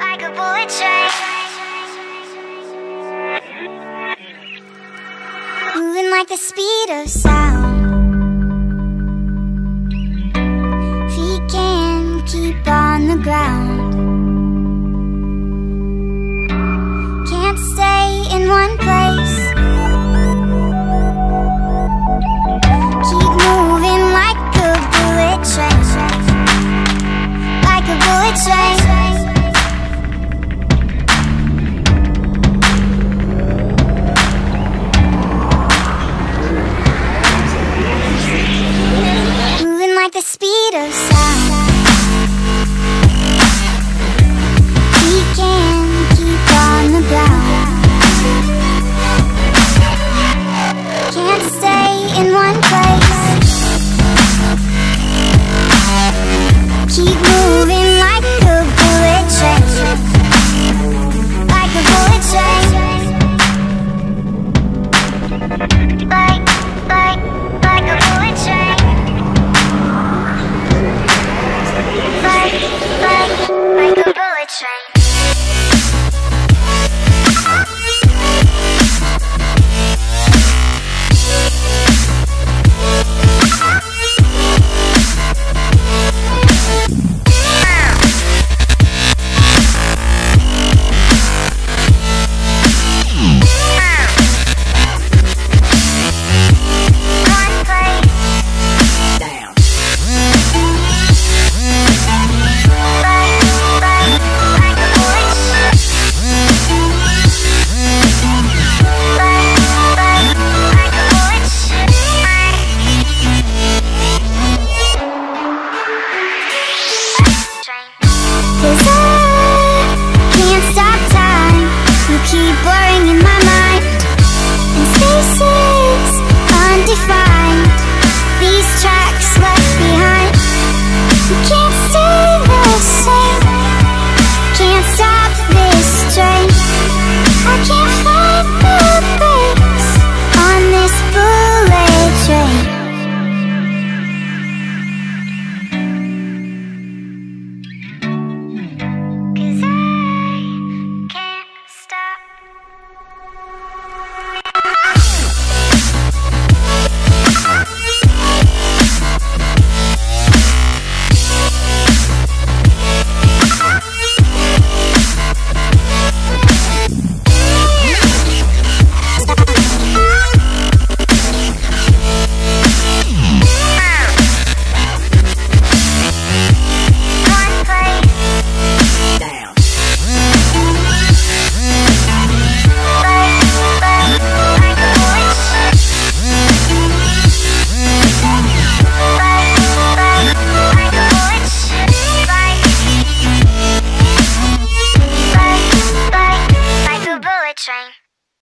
Like a bullet train, moving like the speed of sound. Feet can't keep on the ground, can't stay in one place. Keep moving like a bullet train, like a bullet train. Speed of sound.